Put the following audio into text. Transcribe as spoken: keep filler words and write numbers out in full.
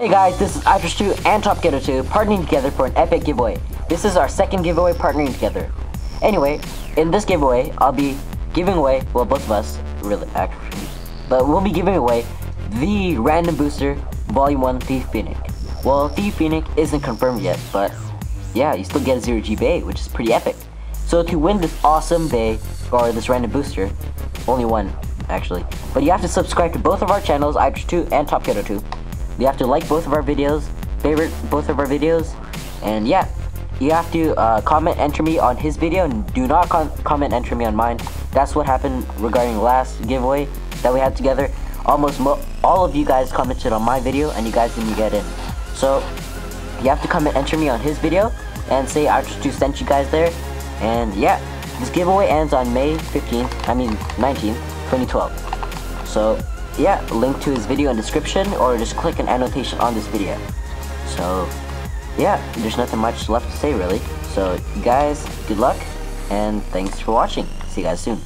Hey guys, this is iTris two and TopGhetto two partnering together for an epic giveaway. This is our second giveaway partnering together. Anyway, in this giveaway, I'll be giving away, well both of us, really actually, but we'll be giving away the Random Booster Volume one Thief Phoenix. Well, Thief Phoenix isn't confirmed yet, but yeah, you still get a Zero G bait, which is pretty epic. So to win this awesome bait, or this Random Booster, only one actually, but you have to subscribe to both of our channels, iTris two and TopGhetto two. You have to like both of our videos, favorite both of our videos, and yeah, you have to uh, comment enter me on his video, and do not com comment enter me on mine. That's what happened regarding the last giveaway that we had together. Almost mo all of you guys commented on my video, and you guys didn't get in. So you have to comment enter me on his video, and say iTris two sent you guys there, and yeah, this giveaway ends on May fifteenth, I mean nineteenth, twenty twelve. So yeah, link to his video in description, or just click an annotation on this video. So yeah, there's nothing much left to say really. So guys, good luck, and thanks for watching. See you guys soon.